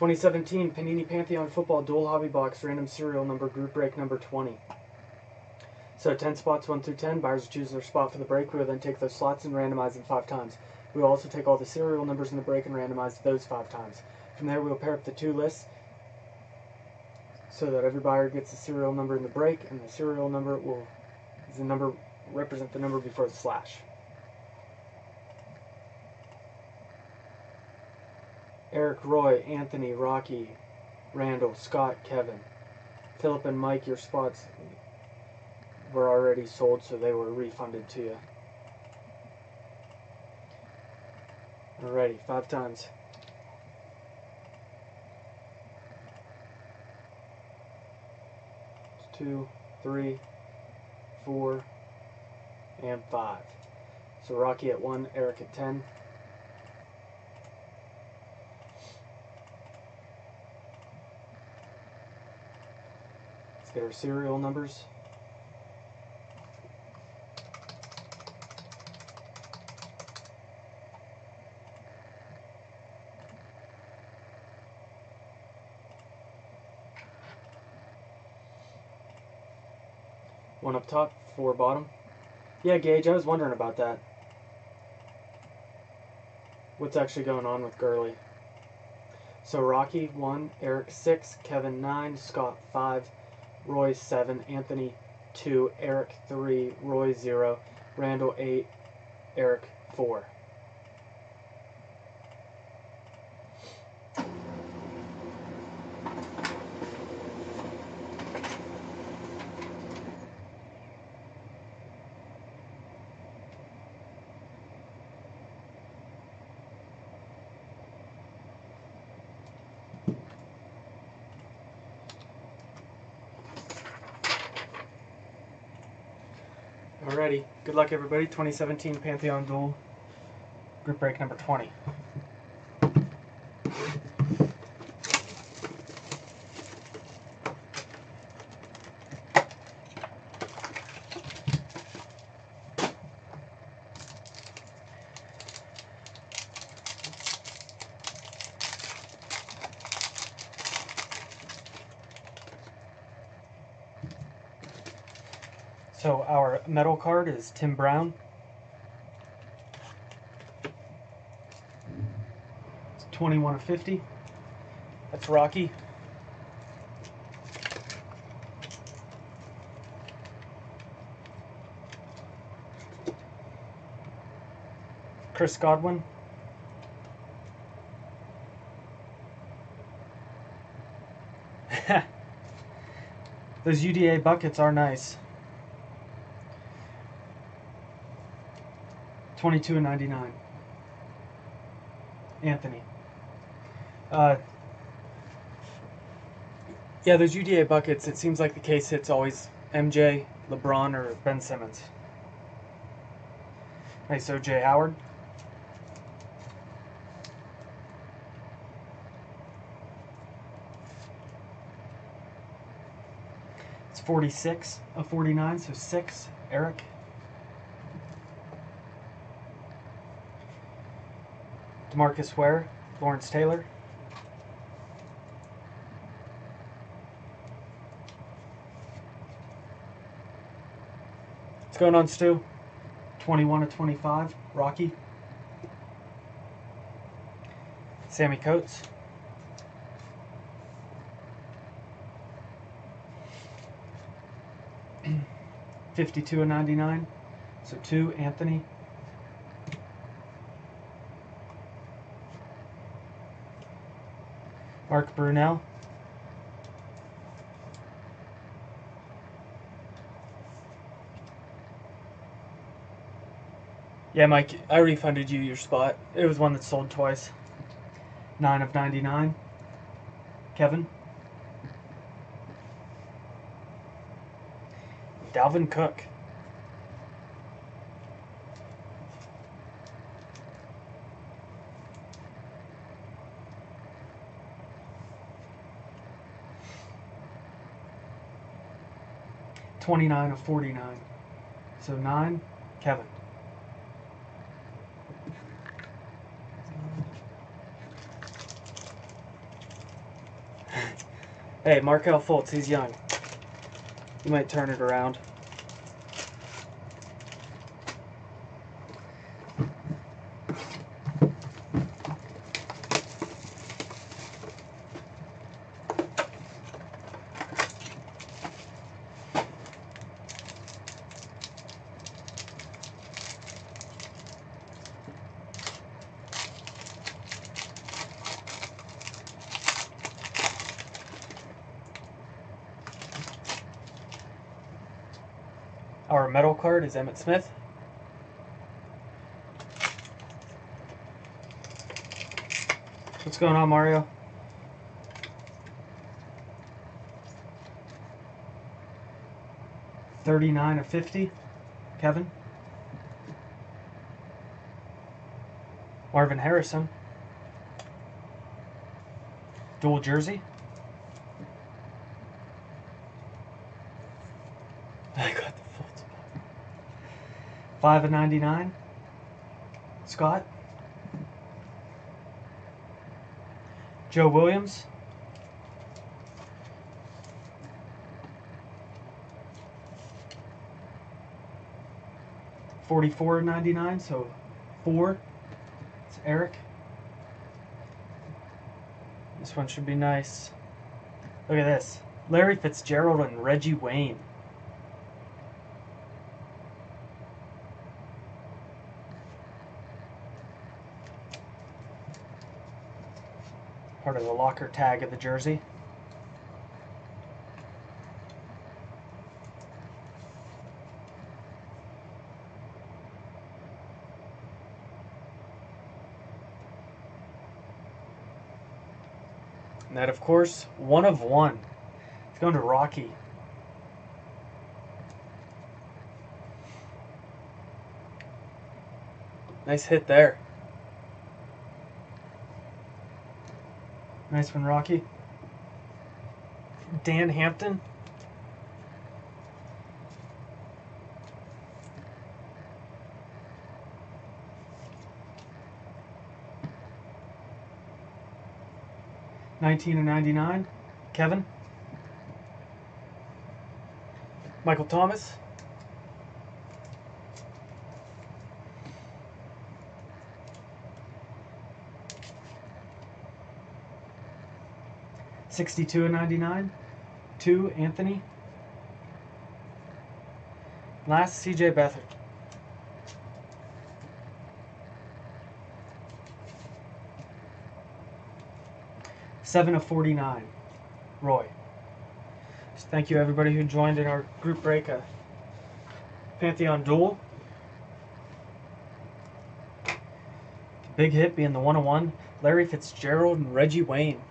2017 Panini Pantheon Football Dual Hobby Box, random serial number, group break number 20. So 10 spots, 1 through 10, buyers choose their spot for the break. We will then take those slots and randomize them 5 times. We will also take all the serial numbers in the break and randomize those 5 times. From there, we will pair up the two lists so that every buyer gets the serial number in the break, and the serial number will represent the number before the slash. Eric, Roy, Anthony, Rocky, Randall, Scott, Kevin. Philip and Mike, your spots were already sold, so they were refunded to you. Alrighty, 5 times. It's 2, 3, 4, and 5. So Rocky at 1, Eric at 10. There are serial numbers. One up top, 4 bottom. Yeah, Gage, I was wondering about that. What's actually going on with Gurley? So Rocky 1, Eric 6, Kevin 9, Scott 5. Roy 7, Anthony 2, Eric 3, Roy 0, Randall 8, Eric 4. Alrighty, good luck everybody, 2017 Pantheon Duel, group break number 20. So our metal card is Tim Brown. It's 21 of 50. That's Rocky. Chris Godwin. Those UDA buckets are nice. 22.99. Anthony. Yeah, those UDA buckets, it seems like the case hits always MJ, LeBron, or Ben Simmons. Nice. So Jay Howard. It's 46 of 49, so 6, Eric. Demarcus Ware, Lawrence Taylor. What's going on, Stu? 21 of 25, Rocky. Sammy Coates. 52 of 99, so 2, Anthony. Mark Brunell. Yeah, Mike, I refunded you your spot. It was one that sold twice. 9 of 99. Kevin. Dalvin Cook. (29 of 49), so 9, Kevin. Hey, Markel Fultz, he's young. He might turn it around. Our metal card is Emmett Smith. What's going on, Mario? $39 of $50. Kevin. Marvin Harrison. Dual jersey. I got the full 5 of 99. Scott. Joe Williams. $44 of 99. So 4. It's Eric. This one should be nice. Look at this. Larry Fitzgerald and Reggie Wayne. Part of the locker tag of the jersey. And that, of course, 1 of 1. It's going to Rocky. Nice hit there. Nice one, Rocky. Dan Hampton. $19 of 99. Kevin. Michael Thomas. $62 of 99. 2, Anthony. Last, CJ Beathard. $7 of 49. Roy. So thank you everybody who joined in our group break, Pantheon Duel. The big hit being the 1 of 1. Larry Fitzgerald and Reggie Wayne.